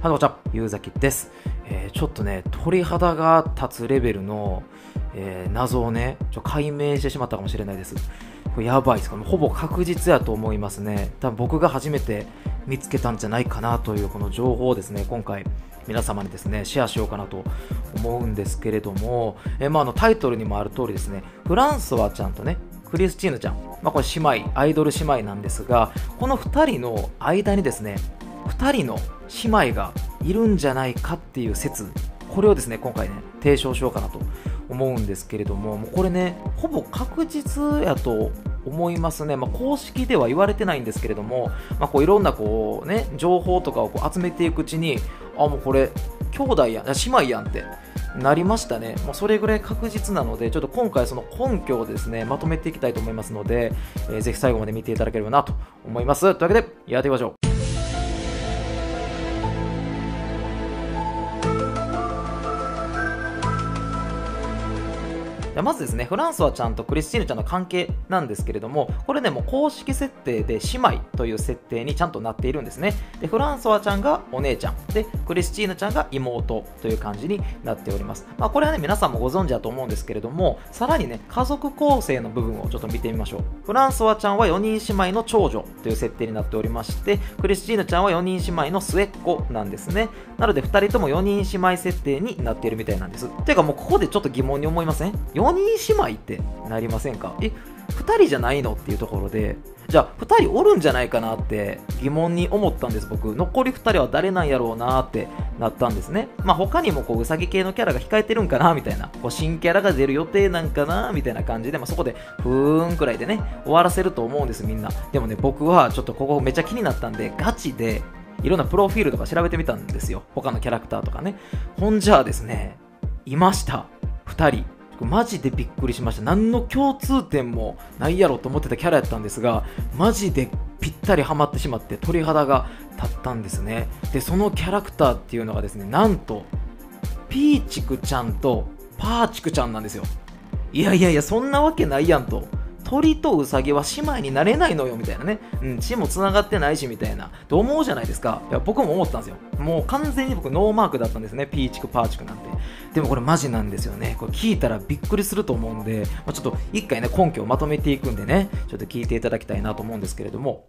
はい、こんにちは、ゆうざきです。ちょっとね、鳥肌が立つレベルの、謎をね、解明してしまったかもしれないです。これやばいですか、ほぼ確実やと思いますね。多分僕が初めて見つけたんじゃないかなというこの情報をですね、今回皆様にですね、シェアしようかなと思うんですけれども、タイトルにもある通りですね、フランソワちゃんとね、クリスチーヌちゃん、これ姉妹、アイドル姉妹なんですが、この2人の間にですね、2人の姉妹がいるんじゃないかっていう説、これをですね、今回ね、提唱しようかなと思うんですけれども、もうこれね、ほぼ確実やと思いますね。公式では言われてないんですけれども、いろんなこうね、情報とかをこう集めていくうちに、あ、もうこれ、兄弟やん、姉妹やんってなりましたね。それぐらい確実なので、ちょっと今回その根拠をですね、まとめていきたいと思いますので、ぜひ最後まで見ていただければなと思います。というわけで、やっていきましょう。まずですね、フランソワちゃんとクリスチーヌちゃんの関係なんですけれども、これね、もう公式設定で姉妹という設定にちゃんとなっているんですね。で、フランソワちゃんがお姉ちゃんで、クリスチーヌちゃんが妹という感じになっております。これはね、皆さんもご存知だと思うんですけれども、さらにね、家族構成の部分をちょっと見てみましょう。フランソワちゃんは4人姉妹の長女という設定になっておりまして、クリスチーヌちゃんは4人姉妹の末っ子なんですね。なので2人とも4人姉妹設定になっているみたいなんです。ていうか、もうここでちょっと疑問に思いません？4人姉妹ってなりませんか？2人じゃないのっていうところで、じゃあ2人おるんじゃないかなって疑問に思ったんです。僕、残り2人は誰なんやろうなってなったんですね。他にもこううさぎ系のキャラが控えてるんかなみたいな、こう新キャラが出る予定なんかなみたいな感じで、そこでふーんくらいでね、終わらせると思うんです、みんな。でもね、僕はちょっとここめっちゃ気になったんで、ガチでいろんなプロフィールとか調べてみたんですよ、他のキャラクターとかね。ほんじゃあですね、いました、2人。マジでびっくりしました。何の共通点もないやろと思ってたキャラやったんですが、マジでぴったりハマってしまって、鳥肌が立ったんですね。で、そのキャラクターっていうのがですね、なんとピーチクちゃんとパーチクちゃんなんですよ。いやいやいや、そんなわけないやんと。鳥とウサギは姉妹になれないのよみたいなね、血もつながってないしみたいなと思うじゃないですか。いや、僕も思ったんですよ。もう完全に僕ノーマークだったんですね、ピーチクパーチクなんて。でもこれマジなんですよね。これ聞いたらびっくりすると思うんで、ちょっと一回ね、根拠をまとめていくんでね、ちょっと聞いていただきたいなと思うんですけれども、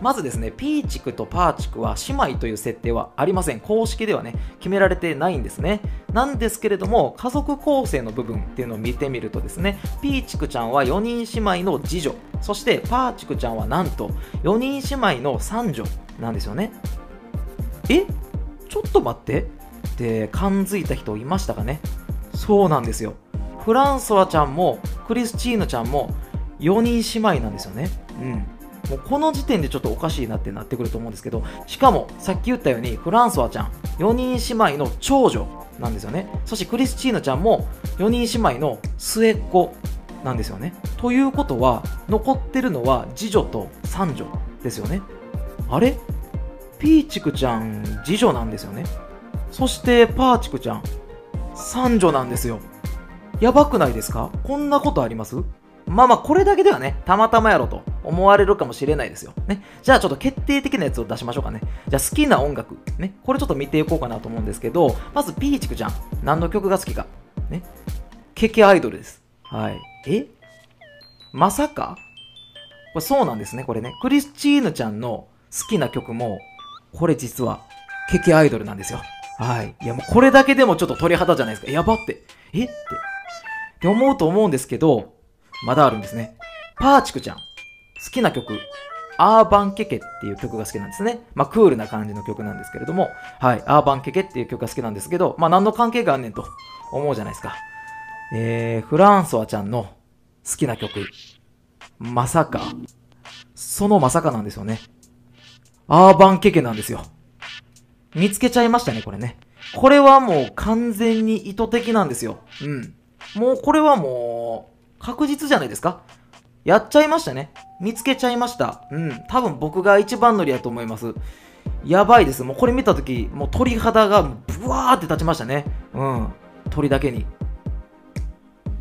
まずですね、ピーチクとパーチクは姉妹という設定はありません。公式ではね、決められてないんですね。なんですけれども、家族構成の部分っていうのを見てみるとですね、ピーチクちゃんは4人姉妹の次女、そしてパーチクちゃんはなんと4人姉妹の三女なんですよね。ちょっと待ってって感づいた人いましたかね。そうなんですよ。フランソワちゃんもクリスチーヌちゃんも4人姉妹なんですよね。もうこの時点でちょっとおかしいなってなってくると思うんですけど、しかもさっき言ったようにフランソワちゃん4人姉妹の長女なんですよね。そしてクリスチーヌちゃんも4人姉妹の末っ子なんですよね。ということは、残ってるのは次女と三女ですよね。あれ、ピーチクちゃん次女なんですよね。そしてパーチクちゃん三女なんですよ。やばくないですか？こんなことあります？これだけではね、たまたまやろと思われるかもしれないですよね。じゃあちょっと決定的なやつを出しましょうかね。じゃあ好きな音楽ね、これちょっと見ていこうかなと思うんですけど、まずピーチクちゃん、何の曲が好きかね、ケケアイドルです。はい。まさかこれそうなんですね。これね、クリスチーヌちゃんの好きな曲もこれ実はケケアイドルなんですよ。はい。いや、もうこれだけでもちょっと鳥肌じゃないですか。やばって、って思うと思うんですけど、まだあるんですね。パーチクちゃん、好きな曲、アーバンケケっていう曲が好きなんですね。クールな感じの曲なんですけれども、はい、アーバンケケっていう曲が好きなんですけど、何の関係があんねんと思うじゃないですか。フランソワちゃんの好きな曲、まさか、そのまさかなんですよね。アーバンケケなんですよ。見つけちゃいましたね、これね。これはもう完全に意図的なんですよ。もうこれはもう、確実じゃないですか。やっちゃいましたね。見つけちゃいました。多分僕が一番乗りやと思います。やばいです。もうこれ見たとき、もう鳥肌がブワーって立ちましたね。鳥だけに。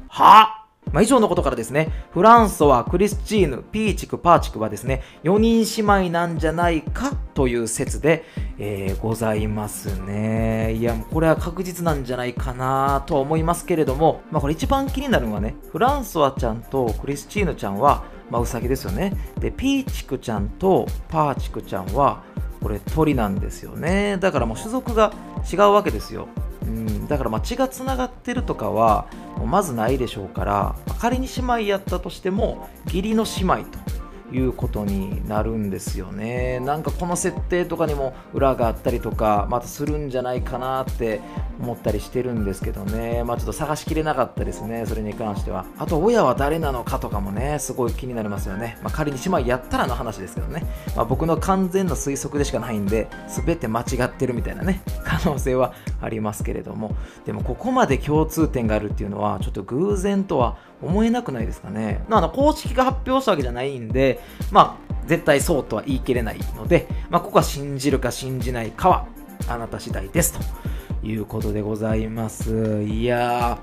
はぁ以上のことからですね、フランソワ、クリスチーヌ、ピーチク、パーチクはですね、4人姉妹なんじゃないかという説で、ございますね。いや、これは確実なんじゃないかなとは思いますけれども、これ一番気になるのはね、フランソワちゃんとクリスチーヌちゃんは、ウサギですよね。で、ピーチクちゃんとパーチクちゃんは、これ鳥なんですよね。だから種族が違うわけですよ。だから血がつながってるとかはまずないでしょうから、仮に姉妹やったとしても義理の姉妹ということになるんですよね。なんかこの設定とかにも裏があったりとかまたするんじゃないかなって思ったりしてるんですけどね、ちょっと探しきれなかったですね、それに関しては。あと親は誰なのかとかもね、すごい気になりますよね。仮に姉妹やったらの話ですけどね、僕の完全な推測でしかないんで、全て間違ってるみたいなね、可能性はありますけれども、でもここまで共通点があるっていうのはちょっと偶然とは思えなくないですかね。公式が発表したわけじゃないんで、絶対そうとは言い切れないので、ここは信じるか信じないかはあなた次第ですということでございます。いや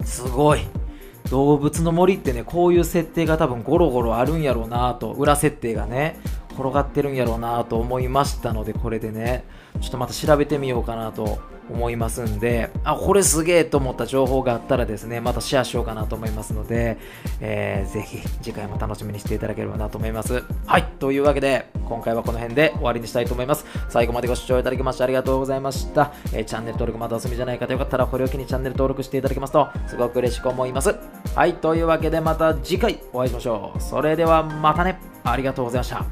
ー、すごい。動物の森ってね、こういう設定が多分ゴロゴロあるんやろうなと、裏設定がね転がってるんやろうなと思いましたので、これでねちょっとまた調べてみようかなと思いますんで、これすげえと思った情報があったらですね、またシェアしようかなと思いますので、ぜひ次回も楽しみにしていただければなと思います。はい、というわけで今回はこの辺で終わりにしたいと思います。最後までご視聴いただきましてありがとうございました、チャンネル登録まだお済みじゃない方、よかったらこれを機にチャンネル登録していただけますとすごく嬉しく思います。はい、というわけでまた次回お会いしましょう。それではまたね。ありがとうございました。